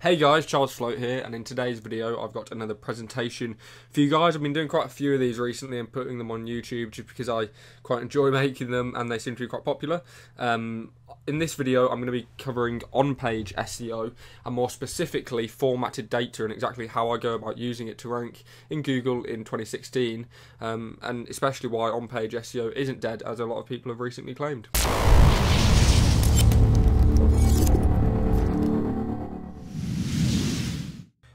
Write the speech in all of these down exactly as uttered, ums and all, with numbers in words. Hey guys, Charles Floate here, and in today's video I've got another presentation for you guys. I've been doing quite a few of these recently and putting them on YouTube just because I quite enjoy making them and they seem to be quite popular. Um, in this video I'm going to be covering on-page S E O and more specifically formatted data and exactly how I go about using it to rank in Google in twenty sixteen, um, and especially why on-page S E O isn't dead as a lot of people have recently claimed.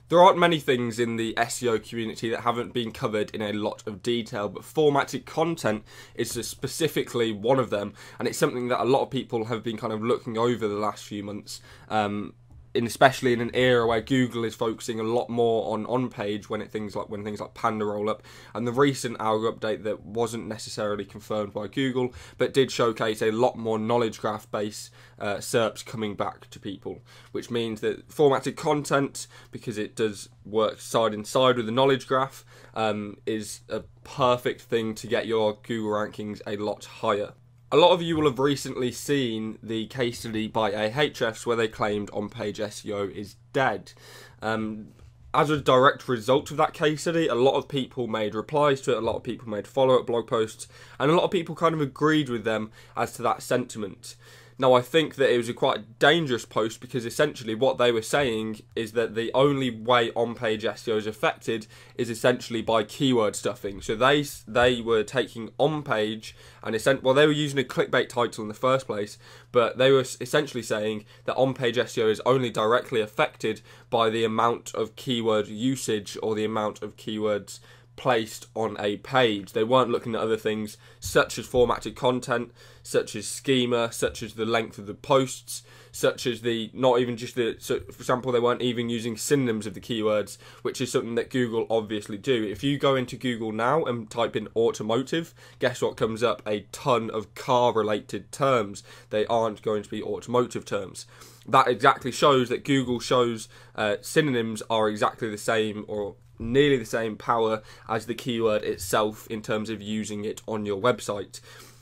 There aren't many things in the S E O community that haven't been covered in a lot of detail, but formatted content is specifically one of them, and it's something that a lot of people have been kind of looking over the last few months, um, in especially in an era where Google is focusing a lot more on on-page when it things like when things like Panda roll up, and the recent algo update that wasn't necessarily confirmed by Google, but did showcase a lot more knowledge graph based Uh, SERPs coming back to people, which means that formatted content, because it does work side in side with the knowledge graph, um, is a perfect thing to get your Google rankings a lot higher. A lot of you will have recently seen the case study by Ahrefs where they claimed on-page S E O is dead. Um, As a direct result of that case study, a lot of people made replies to it, a lot of people made follow-up blog posts, and a lot of people kind of agreed with them as to that sentiment. Now, I think that it was a quite dangerous post because essentially what they were saying is that the only way on-page S E O is affected is essentially by keyword stuffing. So they they were taking on-page and well, they were using a clickbait title in the first place, but they were essentially saying that on-page S E O is only directly affected by the amount of keyword keyword usage or the amount of keywords placed on a page. They weren't looking at other things such as formatted content, such as schema, such as the length of the posts, such as the, not even just the, so for example, they weren't even using synonyms of the keywords, which is something that Google obviously do. If you go into Google now and type in automotive, guess what comes up? A ton of car-related terms. They aren't going to be automotive terms. That exactly shows that Google shows uh, synonyms are exactly the same or nearly the same power as the keyword itself in terms of using it on your website.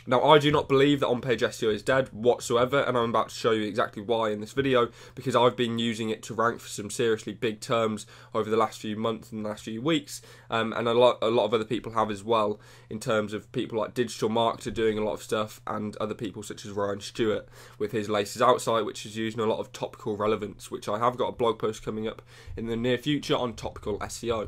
Now, I do not believe that on-page S E O is dead whatsoever, and I'm about to show you exactly why in this video, because I've been using it to rank for some seriously big terms over the last few months and the last few weeks, um, and a lot, a lot of other people have as well, in terms of people like Digital Marketer doing a lot of stuff, and other people such as Ryan Stewart with his Laces Outside, which is using a lot of topical relevance, which I have got a blog post coming up in the near future on topical S E O.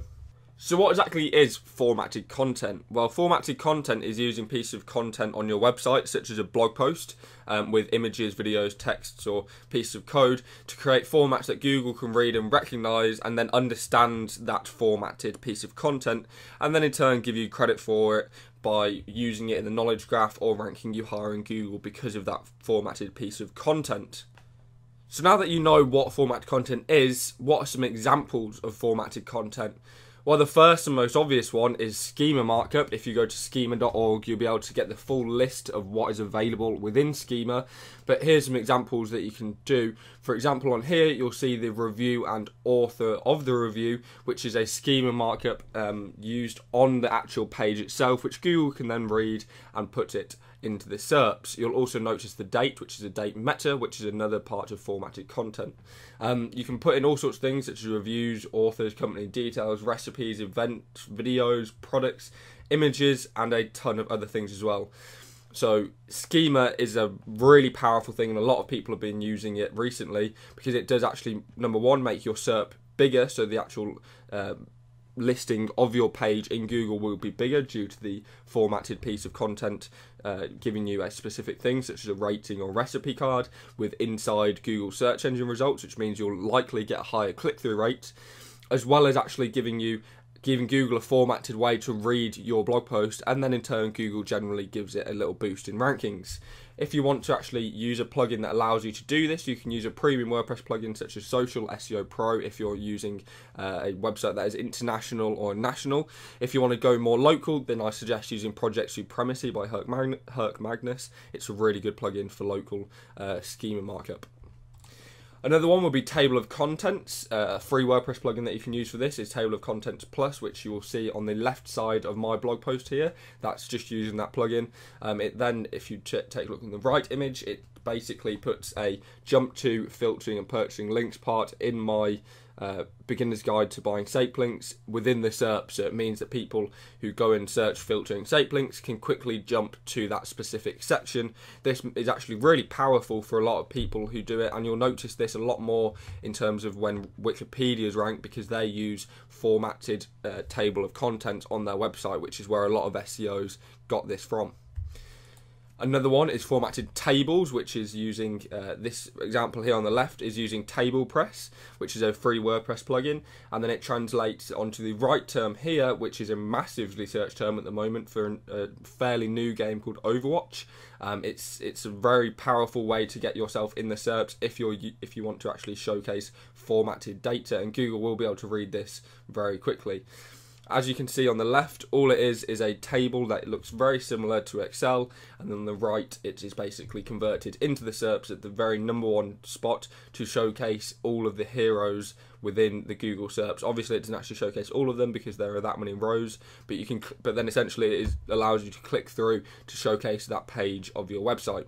So what exactly is formatted content? Well, formatted content is using pieces of content on your website, such as a blog post, um, with images, videos, texts, or pieces of code, to create formats that Google can read and recognize, and then understand that formatted piece of content, and then in turn give you credit for it by using it in the knowledge graph or ranking you higher in Google because of that formatted piece of content. So now that you know what formatted content is, what are some examples of formatted content? Well, the first and most obvious one is schema markup. If you go to schema dot org, you'll be able to get the full list of what is available within schema. But here's some examples that you can do. For example, on here, you'll see the review and author of the review, which is a schema markup um, used on the actual page itself, which Google can then read and put it into the SERPs. You'll also notice the date, which is a date meta, which is another part of formatted content. Um, you can put in all sorts of things such as reviews, authors, company details, recipes, events, videos, products, images, and a ton of other things as well. So schema is a really powerful thing, and a lot of people have been using it recently because it does actually, number one, make your SERP bigger, so the actual um, listing of your page in Google will be bigger due to the formatted piece of content uh, giving you a specific thing such as a rating or recipe card with inside Google search engine results, which means you'll likely get a higher click-through rate, as well as actually giving you giving Google a formatted way to read your blog post, and then in turn Google generally gives it a little boost in rankings. If you want to actually use a plugin that allows you to do this, you can use a premium WordPress plugin such as Social S E O Pro if you're using uh, a website that is international or national. If you want to go more local, then I suggest using Project Supremacy by Herc, Magn Herc Magnus. It's a really good plugin for local uh, schema markup. Another one would be Table of Contents. Uh, a free WordPress plugin that you can use for this is Table of Contents Plus, which you will see on the left side of my blog post here. That's just using that plugin. Um, it then, if you ch take a look at the right image, it basically puts a jump to filtering and purchasing links part in my uh, beginner's guide to buying S A P links within the S E R P. So it means that people who go and search filtering S A P links can quickly jump to that specific section. This is actually really powerful for a lot of people who do it, and you'll notice this a lot more in terms of when Wikipedia's ranked, because they use formatted uh, table of contents on their website, which is where a lot of S E Os got this from. Another one is formatted tables, which is using, uh, this example here on the left is using TablePress, which is a free WordPress plugin, and then it translates onto the right term here, which is a massively searched term at the moment for an, a fairly new game called Overwatch. Um, it's it's a very powerful way to get yourself in the S E R Ps if you're if you want to actually showcase formatted data, and Google will be able to read this very quickly. As you can see on the left, all it is is a table that looks very similar to Excel, and on the right it is basically converted into the S E R Ps at the very number one spot to showcase all of the heroes within the Google S E R Ps. Obviously it doesn't actually showcase all of them because there are that many rows, but you can but then essentially it is, allows you to click through to showcase that page of your website.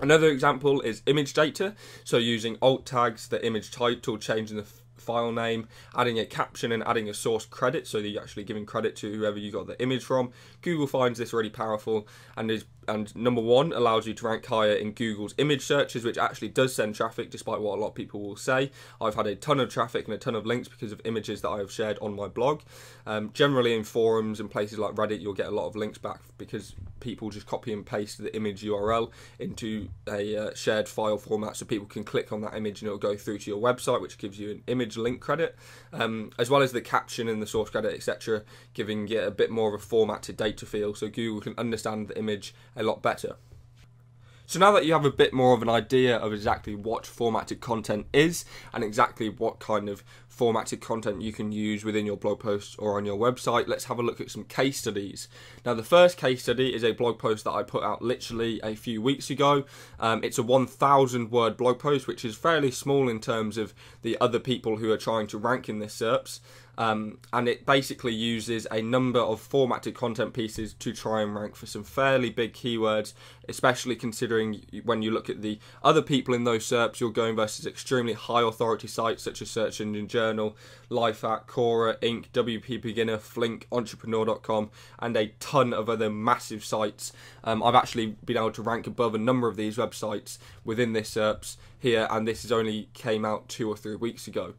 Another example is image data, so using alt tags, the image title, changing the file name, adding a caption and adding a source credit, so that you're actually giving credit to whoever you got the image from. Google finds this really powerful and is and number one, allows you to rank higher in Google's image searches, which actually does send traffic, despite what a lot of people will say. I've had a ton of traffic and a ton of links because of images that I have shared on my blog. Um, generally in forums and places like Reddit, you'll get a lot of links back because people just copy and paste the image U R L into a uh, shared file format, so people can click on that image and it'll go through to your website, which gives you an image link credit, um, as well as the caption and the source credit, et cetera, giving it a bit more of a formatted data feel, so Google can understand the image a lot better. So now that you have a bit more of an idea of exactly what formatted content is and exactly what kind of formatted content you can use within your blog posts or on your website, let's have a look at some case studies. Now the first case study is a blog post that I put out literally a few weeks ago. Um, it's a one thousand word blog post, which is fairly small in terms of the other people who are trying to rank in the S E R Ps. Um, and it basically uses a number of formatted content pieces to try and rank for some fairly big keywords, especially considering when you look at the other people in those S E R Ps, you're going versus extremely high authority sites such as Search Engine Journal, Lifehack, Cora Inc, W P Beginner, Flink, Entrepreneur dot com, and a ton of other massive sites. Um, I've actually been able to rank above a number of these websites within this S E R Ps here, and this is only came out two or three weeks ago.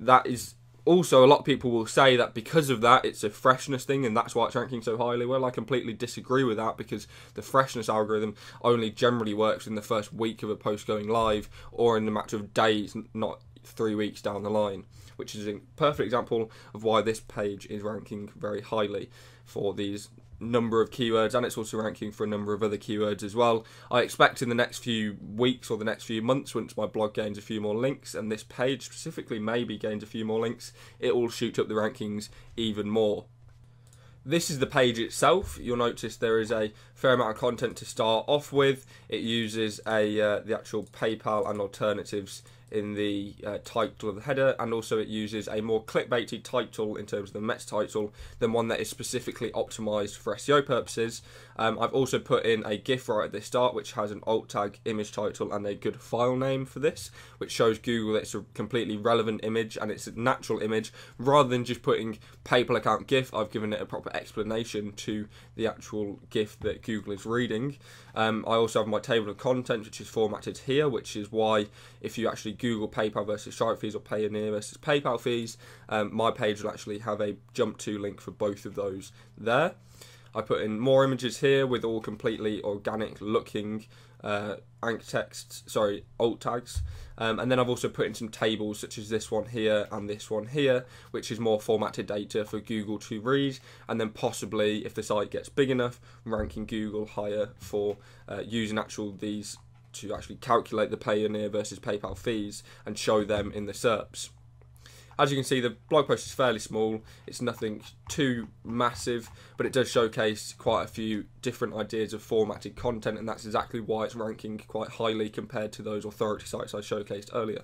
That is also, a lot of people will say that because of that, it's a freshness thing and that's why it's ranking so highly. Well, I completely disagree with that, because the freshness algorithm only generally works in the first week of a post going live or in a matter of days, not three weeks down the line, which is a perfect example of why this page is ranking very highly for these number of keywords, and it's also ranking for a number of other keywords as well. I expect in the next few weeks or the next few months, once my blog gains a few more links and this page specifically maybe gains a few more links, it will shoot up the rankings even more. This is the page itself. You'll notice there is a fair amount of content to start off with. It uses a uh, the actual PayPal and alternatives in the uh, title of the header, and also it uses a more clickbaity title in terms of the meta title than one that is specifically optimized for S E O purposes. Um, I've also put in a GIF right at the start, which has an alt tag, image title, and a good file name for this, which shows Google that it's a completely relevant image and it's a natural image. Rather than just putting PayPal account GIF, I've given it a proper explanation to the actual GIF that Google is reading. Um, I also have my table of contents, which is formatted here, which is why if you actually Google PayPal versus Stripe fees or Payoneer versus PayPal fees, um, my page will actually have a jump to link for both of those there. I put in more images here with all completely organic looking uh, anchor texts, sorry, alt tags. Um, and then I've also put in some tables such as this one here and this one here, which is more formatted data for Google to read, and then possibly, if the site gets big enough, ranking Google higher for uh, using actual these to actually calculate the Payoneer versus PayPal fees and show them in the S E R Ps. As you can see, the blog post is fairly small, it's nothing too massive, but it does showcase quite a few different ideas of formatted content, and that's exactly why it's ranking quite highly compared to those authority sites I showcased earlier.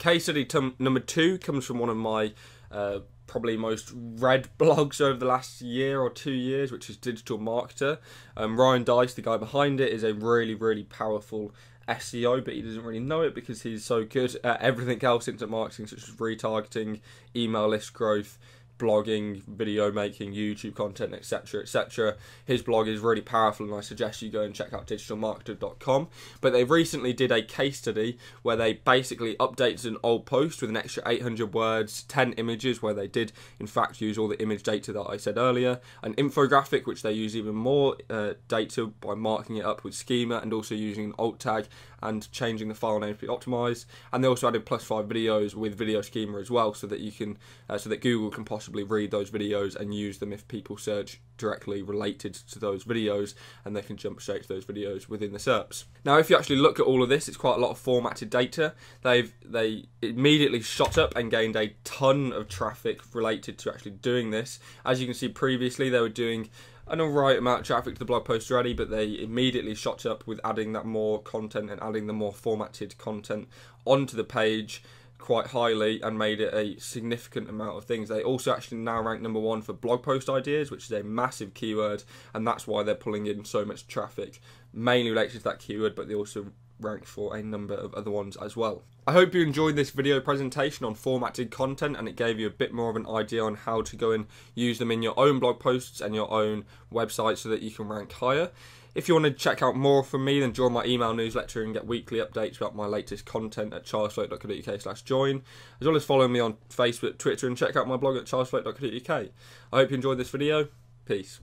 Case study number two comes from one of my uh, probably most read blogs over the last year or two years, which is Digital Marketer. Um, Ryan Dice, the guy behind it, is a really, really powerful S E O, but he doesn't really know it because he's so good at everything else into marketing, such as retargeting, email list growth, blogging, video making, YouTube content, etc, et cetera. His blog is really powerful, and I suggest you go and check out digital marketer dot com. But they recently did a case study where they basically updated an old post with an extra eight hundred words, ten images, where they did in fact use all the image data that I said earlier, an infographic, which they use even more uh, data by marking it up with schema and also using an alt tag and changing the file name to be optimized. And they also added plus five videos with video schema as well, so that you can, uh, so that Google can possibly read those videos and use them if people search directly related to those videos, and they can jump straight to those videos within the SERPs. Now, if you actually look at all of this, it's quite a lot of formatted data. They've they immediately shot up and gained a ton of traffic related to actually doing this. As you can see, previously they were doing an alright amount of traffic to the blog post already, but they immediately shot up with adding that more content and adding the more formatted content onto the page quite highly, and made it a significant amount of things. They also actually now rank number one for blog post ideas, which is a massive keyword, and that's why they're pulling in so much traffic, mainly related to that keyword, but they also rank for a number of other ones as well. I hope you enjoyed this video presentation on formatted content, and it gave you a bit more of an idea on how to go and use them in your own blog posts and your own website so that you can rank higher. If you want to check out more from me, then join my email newsletter and get weekly updates about my latest content at charles floate dot co dot uk slash join, as well as following me on Facebook, Twitter, and check out my blog at charles floate dot co dot uk. I hope you enjoyed this video. Peace.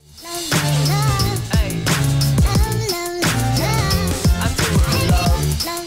Hey.